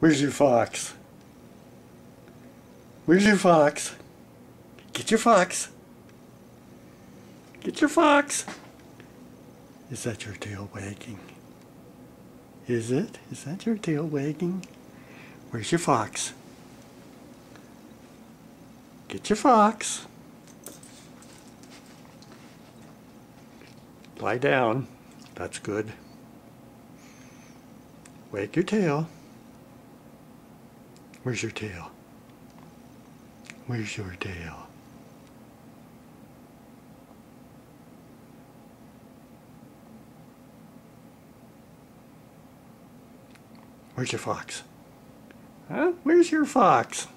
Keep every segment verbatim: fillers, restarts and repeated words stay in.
Where's your fox? Where's your fox? Get your fox. Get your fox. Is that your tail wagging? Is it? Is that your tail wagging? Where's your fox? Get your fox. Lie down. That's good. Wag your tail. Where's your tail? Where's your tail? Where's your fox? Huh? Where's your fox?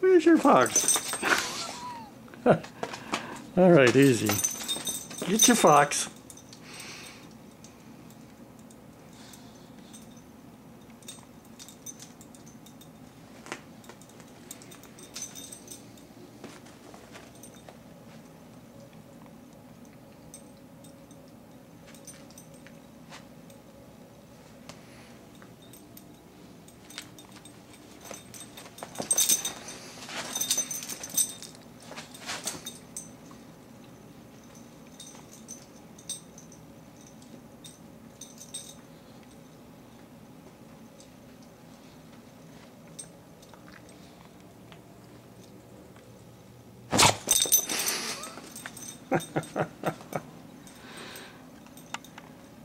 Where's your fox? All right, easy. Get your fox.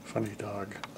Funny dog.